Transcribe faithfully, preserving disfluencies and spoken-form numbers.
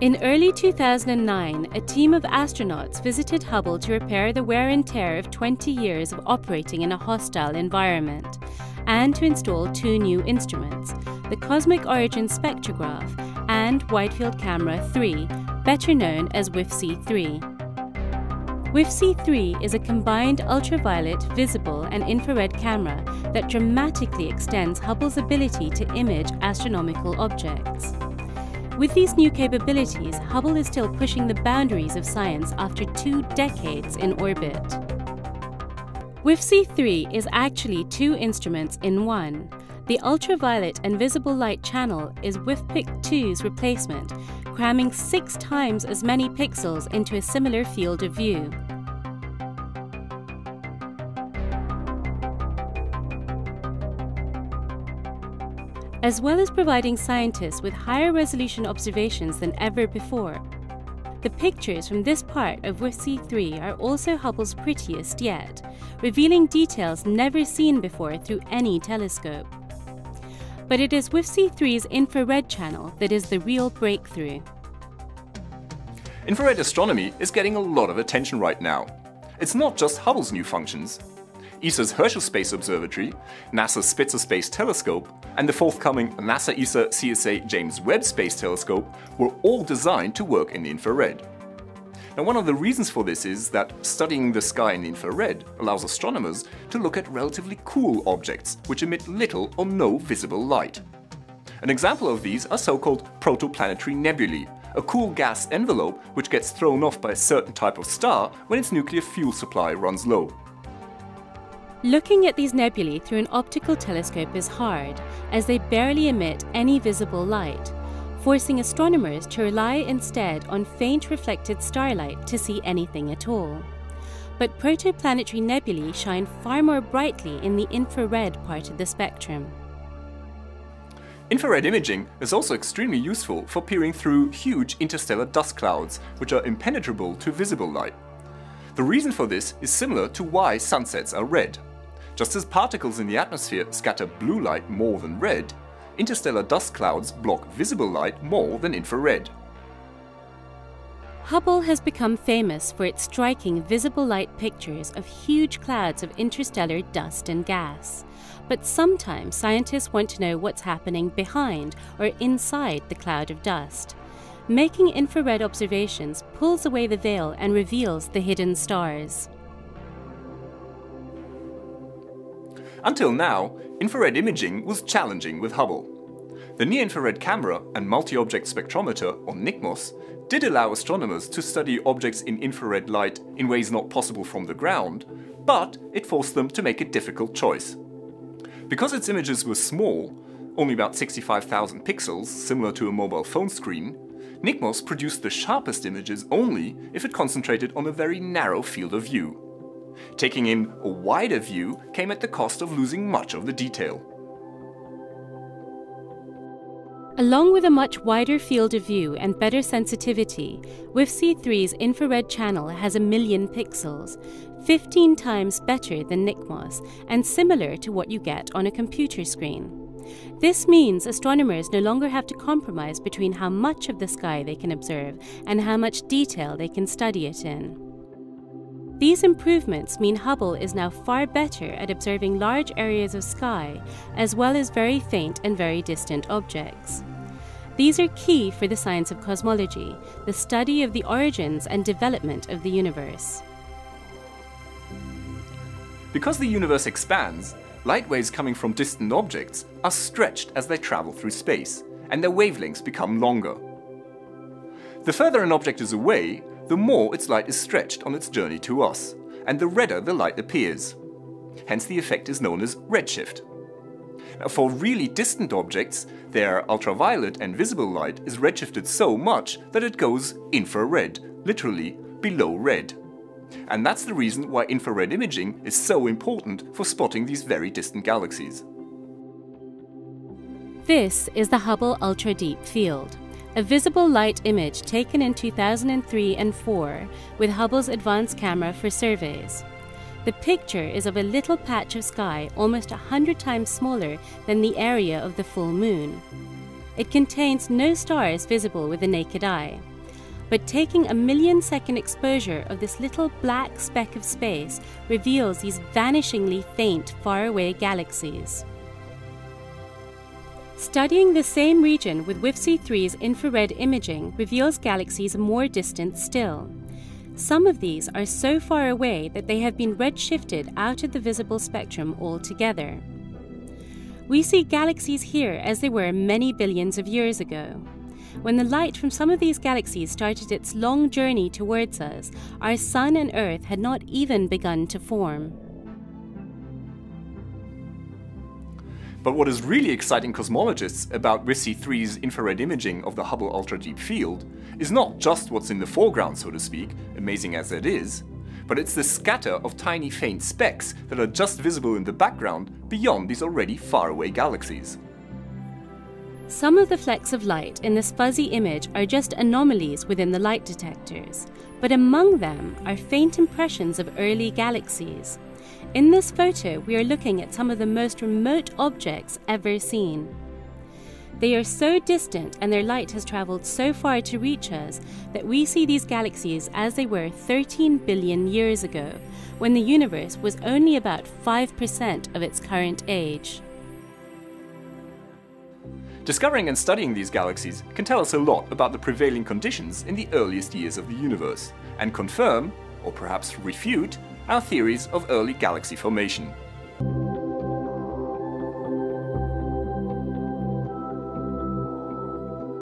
In early two thousand nine, a team of astronauts visited Hubble to repair the wear and tear of twenty years of operating in a hostile environment and to install two new instruments, the Cosmic Origins Spectrograph and Wide Field Camera three, better known as WIFC three. WIFC three is a combined ultraviolet, visible and infrared camera that dramatically extends Hubble's ability to image astronomical objects. With these new capabilities, Hubble is still pushing the boundaries of science after two decades in orbit. WIFC three is actually two instruments in one. The ultraviolet and visible light channel is WIFPIC two's replacement, cramming six times as many pixels into a similar field of view. As well as providing scientists with higher resolution observations than ever before, the pictures from this part of WIFC three are also Hubble's prettiest yet, revealing details never seen before through any telescope. But it is WIFC three's infrared channel that is the real breakthrough. Infrared astronomy is getting a lot of attention right now. It's not just Hubble's new functions. E S A's Herschel Space Observatory, NASA's Spitzer Space Telescope, and the forthcoming NASA E S A C S A James Webb Space Telescope were all designed to work in the infrared. Now, one of the reasons for this is that studying the sky in the infrared allows astronomers to look at relatively cool objects which emit little or no visible light. An example of these are so-called protoplanetary nebulae, a cool gas envelope which gets thrown off by a certain type of star when its nuclear fuel supply runs low. Looking at these nebulae through an optical telescope is hard, as they barely emit any visible light, forcing astronomers to rely instead on faint reflected starlight to see anything at all. But protoplanetary nebulae shine far more brightly in the infrared part of the spectrum. Infrared imaging is also extremely useful for peering through huge interstellar dust clouds, which are impenetrable to visible light. The reason for this is similar to why sunsets are red. Just as particles in the atmosphere scatter blue light more than red, interstellar dust clouds block visible light more than infrared. Hubble has become famous for its striking visible light pictures of huge clouds of interstellar dust and gas. But sometimes scientists want to know what's happening behind or inside the cloud of dust. Making infrared observations pulls away the veil and reveals the hidden stars. Until now, infrared imaging was challenging with Hubble. The Near Infrared Camera and Multi-Object Spectrometer, or NICMOS, did allow astronomers to study objects in infrared light in ways not possible from the ground, but it forced them to make a difficult choice. Because its images were small, only about sixty-five thousand pixels, similar to a mobile phone screen, NICMOS produced the sharpest images only if it concentrated on a very narrow field of view. Taking in a wider view came at the cost of losing much of the detail. Along with a much wider field of view and better sensitivity, WIFC three's infrared channel has a million pixels, fifteen times better than NICMOS and similar to what you get on a computer screen. This means astronomers no longer have to compromise between how much of the sky they can observe and how much detail they can study it in. These improvements mean Hubble is now far better at observing large areas of sky, as well as very faint and very distant objects. These are key for the science of cosmology, the study of the origins and development of the universe. Because the universe expands, light waves coming from distant objects are stretched as they travel through space, and their wavelengths become longer. The further an object is away, the more its light is stretched on its journey to us, and the redder the light appears. Hence the effect is known as redshift. Now, for really distant objects, their ultraviolet and visible light is redshifted so much that it goes infrared, literally below red. And that's the reason why infrared imaging is so important for spotting these very distant galaxies. This is the Hubble Ultra Deep Field, a visible light image taken in two thousand three and four with Hubble's Advanced Camera for Surveys. The picture is of a little patch of sky almost one hundred times smaller than the area of the full moon. It contains no stars visible with the naked eye. But taking a million-second exposure of this little black speck of space reveals these vanishingly faint, faraway galaxies. Studying the same region with W I F C three's infrared imaging reveals galaxies more distant still. Some of these are so far away that they have been redshifted out of the visible spectrum altogether. We see galaxies here as they were many billions of years ago. When the light from some of these galaxies started its long journey towards us, our Sun and Earth had not even begun to form. But what is really exciting cosmologists about W I F C three's infrared imaging of the Hubble Ultra Deep Field is not just what's in the foreground, so to speak, amazing as that is, but it's the scatter of tiny faint specks that are just visible in the background beyond these already faraway galaxies. Some of the flecks of light in this fuzzy image are just anomalies within the light detectors, but among them are faint impressions of early galaxies. In this photo, we are looking at some of the most remote objects ever seen. They are so distant and their light has traveled so far to reach us that we see these galaxies as they were thirteen billion years ago, when the universe was only about five percent of its current age. Discovering and studying these galaxies can tell us a lot about the prevailing conditions in the earliest years of the universe, and confirm, or perhaps refute, our theories of early galaxy formation.